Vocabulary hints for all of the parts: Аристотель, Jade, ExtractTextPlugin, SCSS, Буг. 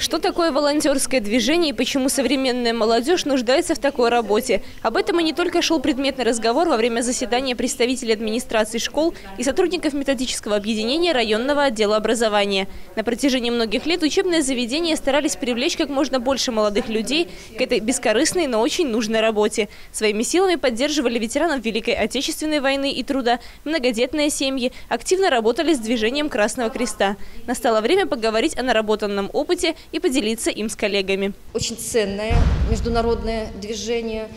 Что такое волонтерское движение и почему современная молодежь нуждается в такой работе? Об этом и не только шел предметный разговор во время заседания представителей администрации школ и сотрудников методического объединения районного отдела образования. На протяжении многих лет учебные заведения старались привлечь как можно больше молодых людей к этой бескорыстной, но очень нужной работе. Своими силами поддерживали ветеранов Великой Отечественной войны и труда, многодетные семьи, активно работали с движением Красного Креста. Настало время поговорить о наработанном опыте и поделиться им с коллегами. Очень ценное международное движение.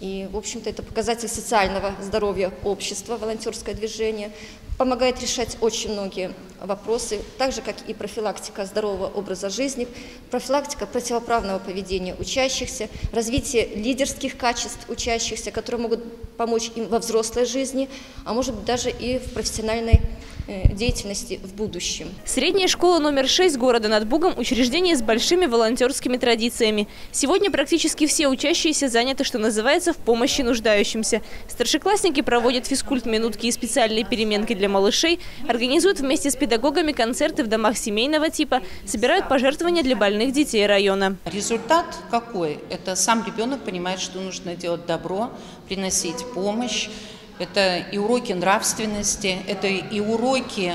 И, в общем-то, это показатель социального здоровья общества, волонтерское движение. Помогает решать очень многие вопросы, так же, как и профилактика здорового образа жизни, профилактика противоправного поведения учащихся, развитие лидерских качеств учащихся, которые могут помочь им во взрослой жизни, а может быть даже и в профессиональной деятельности в будущем. Средняя школа номер 6 города над Бугом – учреждение с большими волонтерскими традициями. Сегодня практически все учащиеся заняты, что называется, в помощи нуждающимся. Старшеклассники проводят физкульт-минутки и специальные переменки для малышей, организуют вместе с педагогами концерты в домах семейного типа, собирают пожертвования для больных детей района. Результат какой? Это сам ребенок понимает, что нужно делать добро, приносить помощь. Это и уроки нравственности, это и уроки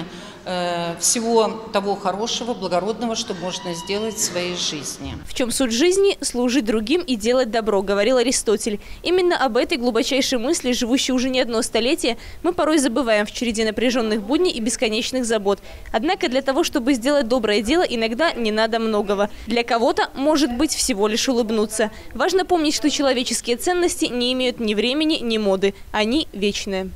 всего того хорошего, благородного, что можно сделать в своей жизни. В чем суть жизни? Служить другим и делать добро, говорил Аристотель. Именно об этой глубочайшей мысли, живущей уже не одно столетие, мы порой забываем в череде напряженных будней и бесконечных забот. Однако для того, чтобы сделать доброе дело, иногда не надо многого. Для кого-то, может быть, всего лишь улыбнуться. Важно помнить, что человеческие ценности не имеют ни времени, ни моды. Они вечные.